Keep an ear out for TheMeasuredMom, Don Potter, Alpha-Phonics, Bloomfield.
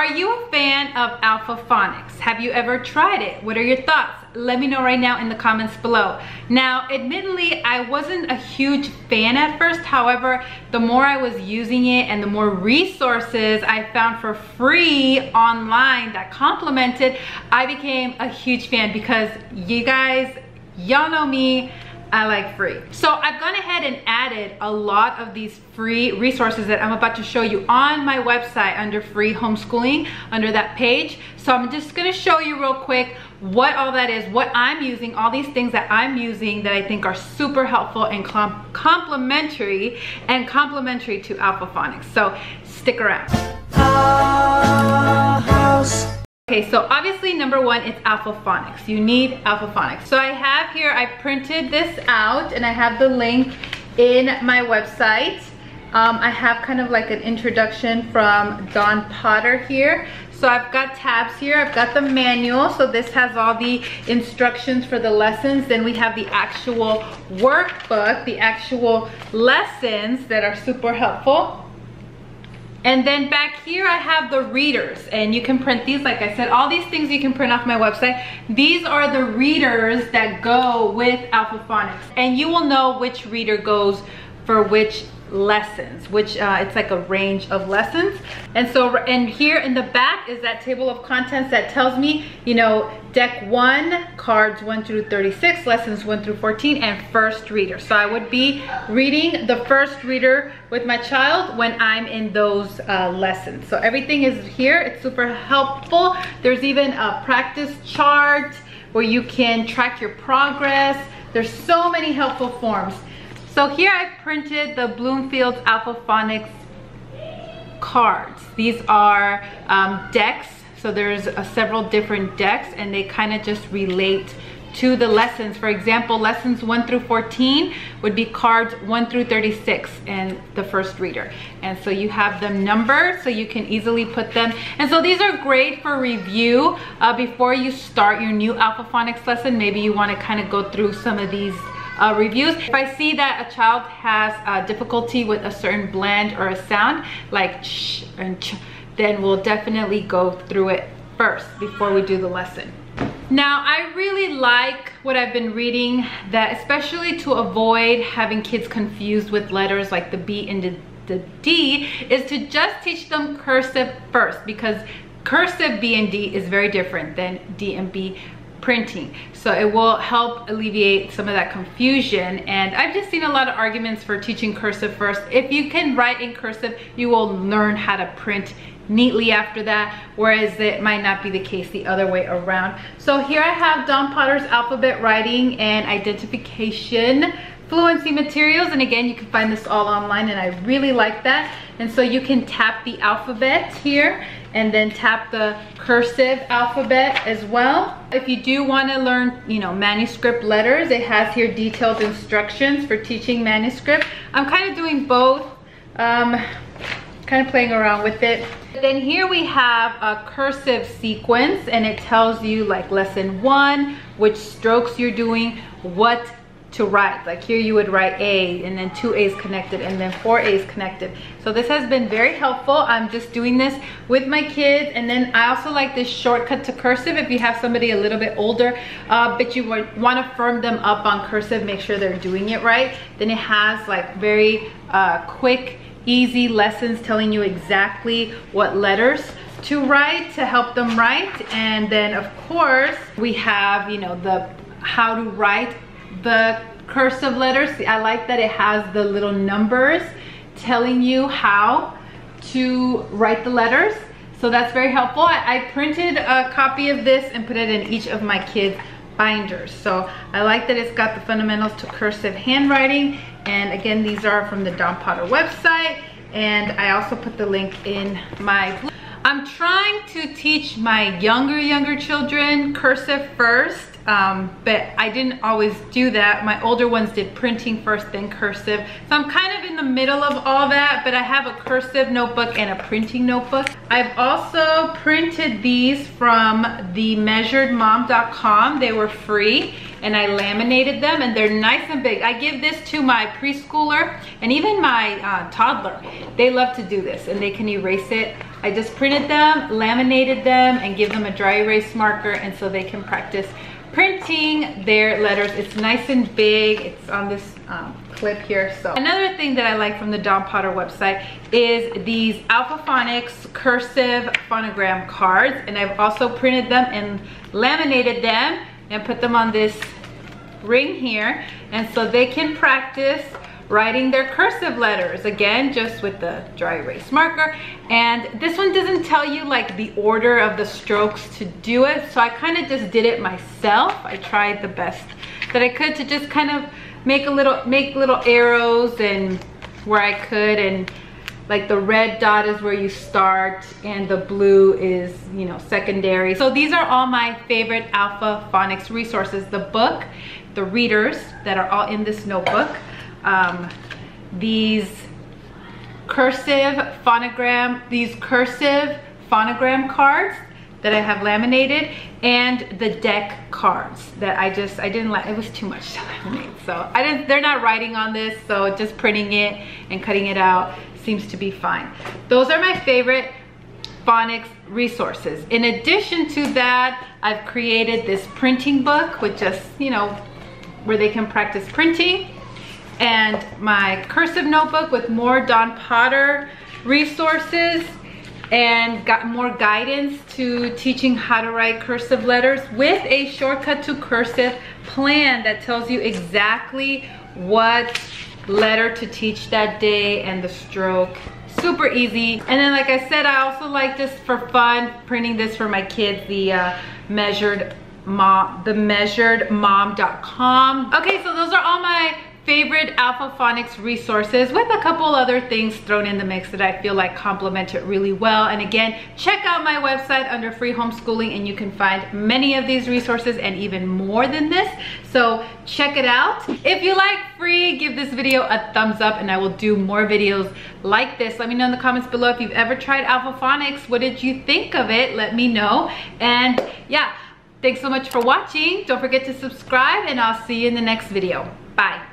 Are you a fan of Alpha-Phonics? Have you ever tried it? What are your thoughts? Let me know right now in the comments below. Now, admittedly, I wasn't a huge fan at first. However, the more I was using it and the more resources I found for free online that complemented, I became a huge fan because you guys, y'all know me. I like free. So I've gone ahead and added a lot of these free resources that I'm about to show you on my website under free homeschooling, under that page. So I'm just gonna show you real quick what all that is, what I'm using, all these things that I'm using that I think are super helpful and complementary to Alpha-Phonics. So stick around. Okay, so obviously number one, it's Alpha-Phonics. You need Alpha-Phonics. So I have here, I printed this out and I have the link in my website. I have kind of like an introduction from Don Potter here. So I've got tabs here, I've got the manual. So this has all the instructions for the lessons. Then we have the actual workbook, the actual lessons that are super helpful. And then back here I have the readers, and you can print these. Like I said, all these things you can print off my website. These are the readers that go with Alpha-Phonics, and you will know which reader goes for which lessons, which it's like a range of lessons. And here in the back is that table of contents that tells me, you know, deck one, cards 1 through 36, lessons 1 through 14, and first reader. So I would be reading the first reader with my child when I'm in those lessons. So everything is here. It's super helpful. There's even a practice chart where you can track your progress. There's so many helpful forms. So here I've printed the Bloomfield Alpha-Phonics cards. These are decks. So there's several different decks, and they kind of just relate to the lessons. For example, lessons 1 through 14 would be cards 1 through 36 and the first reader. And so you have them numbered so you can easily put them. And so these are great for review before you start your new Alpha-Phonics lesson. Maybe you want to kind of go through some of these reviews. If I see that a child has difficulty with a certain blend or a sound, like ch and ch, then we'll definitely go through it first before we do the lesson. Now, I really like what I've been reading, that especially to avoid having kids confused with letters like the B and the D, is to just teach them cursive first, because cursive B and D is very different than D and B printing. So it will help alleviate some of that confusion. And I've just seen a lot of arguments for teaching cursive first. If you can write in cursive, you will learn how to print neatly after that, whereas it might not be the case the other way around. So here I have Don Potter's Alphabet Writing and Identification Fluency Materials, and again, you can find this all online, and I really like that. And so you can tap the alphabet here and then tap the cursive alphabet as well. If you do want to learn, you know, manuscript letters, it has here detailed instructions for teaching manuscript. I'm kind of doing both, kind of playing around with it. Then here we have a cursive sequence, and it tells you like lesson 1, which strokes you're doing, what to write. Like here you would write A, and then 2 A's connected, and then 4 A's connected. So this has been very helpful. I'm just doing this with my kids. And then I also like this shortcut to cursive if you have somebody a little bit older, but you want to firm them up on cursive, make sure they're doing it right. Then it has like very quick, easy lessons telling you exactly what letters to write to help them write. And then of course we have, you know, the how to write the cursive letters. I like that it has the little numbers telling you how to write the letters. So that's very helpful. I printed a copy of this and put it in each of my kids' binders. So I like that it's got the fundamentals to cursive handwriting. And again, these are from the Don Potter website. And I also put the link in my blog. I'm trying to teach my younger children cursive first, but I didn't always do that. My older ones did printing first, then cursive. So I'm kind of in the middle of all that, but I have a cursive notebook and a printing notebook. I've also printed these from TheMeasuredMom.com. They were free, and I laminated them, and they're nice and big. I give this to my preschooler and even my toddler. They love to do this, and they can erase it I just printed them, laminated them, and give them a dry erase marker, and so they can practice printing their letters. It's nice and big. It's on this clip here. So another thing that I like from the Don Potter website is these Alpha-Phonics cursive phonogram cards, and I've also printed them and laminated them and put them on this ring here, and so they can practice writing their cursive letters, again just with the dry erase marker. And this one doesn't tell you like the order of the strokes to do it, so I kind of just did it myself. I tried the best that I could to just kind of make little arrows and where I could, and like the red dot is where you start and the blue is, you know, secondary. So these are all my favorite Alpha-Phonics resources: the book, the readers that are all in this notebook, these cursive phonogram cards that I have laminated, and the deck cards that I didn't like. It was too much to laminate, so I didn't. They're not writing on this, so just printing it and cutting it out seems to be fine. Those are my favorite phonics resources. In addition to that, I've created this printing book with just, you know, where they can practice printing, and my cursive notebook with more Don Potter resources and got more guidance to teaching how to write cursive letters with a shortcut to cursive plan that tells you exactly what letter to teach that day and the stroke. Super easy. And then like I said, I also like just for fun printing this for my kids, the TheMeasuredMom.com. Okay, so those are all my favorite Alpha-Phonics resources with a couple other things thrown in the mix that I feel like complement it really well. And again, check out my website under free homeschooling and you can find many of these resources and even more than this. So check it out. If you like free, give this video a thumbs up and I will do more videos like this. Let me know in the comments below if you've ever tried Alpha-Phonics. What did you think of it? Let me know. And yeah, thanks so much for watching. Don't forget to subscribe and I'll see you in the next video. Bye.